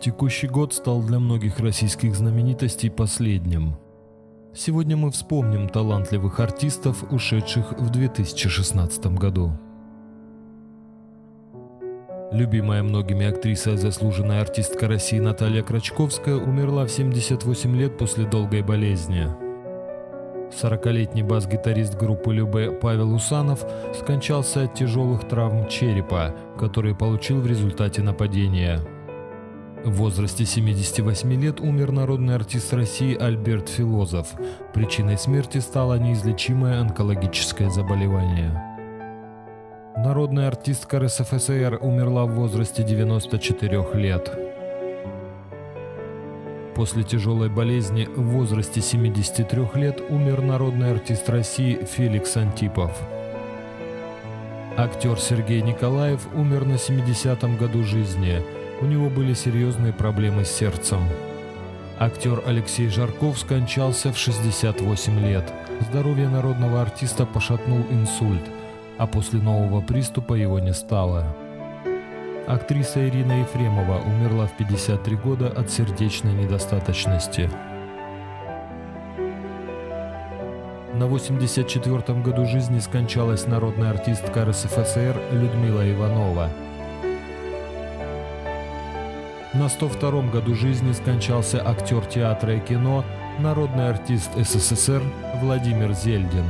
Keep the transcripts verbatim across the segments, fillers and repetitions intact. Текущий год стал для многих российских знаменитостей последним. Сегодня мы вспомним талантливых артистов, ушедших в две тысячи шестнадцатом году. Любимая многими актриса и заслуженная артистка России Наталья Крачковская умерла в семьдесят восемь лет после долгой болезни. сорокалетний бас-гитарист группы Любэ Павел Усанов скончался от тяжелых травм черепа, которые получил в результате нападения. В возрасте семидесяти восьми лет умер народный артист России Альберт Филозов. Причиной смерти стало неизлечимое онкологическое заболевание. Народная артистка РСФСР умерла в возрасте девяноста четырёх лет. После тяжелой болезни в возрасте семидесяти трёх лет умер народный артист России Феликс Антипов. Актер Сергей Николаев умер на семидесятом году жизни. У него были серьезные проблемы с сердцем. Актер Алексей Жарков скончался в шестьдесят восемь лет. Здоровье народного артиста пошатнул инсульт, а после нового приступа его не стало. Актриса Ирина Ефремова умерла в пятьдесят три года от сердечной недостаточности. На восемьдесят четвёртом году жизни скончалась народная артистка РСФСР Людмила Иванова. На сто втором году жизни скончался актер театра и кино, народный артист СССР Владимир Зельдин.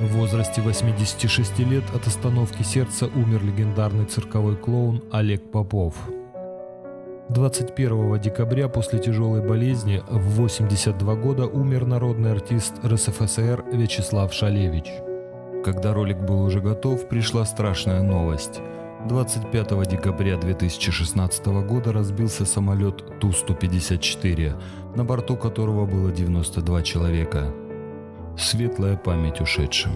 В возрасте восьмидесяти шести лет от остановки сердца умер легендарный цирковой клоун Олег Попов. двадцать первого декабря после тяжелой болезни в восемьдесят два года умер народный артист РСФСР Вячеслав Шалевич. Когда ролик был уже готов, пришла страшная новость. двадцать пятого декабря две тысячи шестнадцатого года разбился самолет Ту сто пятьдесят четыре, на борту которого было девяносто два человека. Светлая память ушедшим.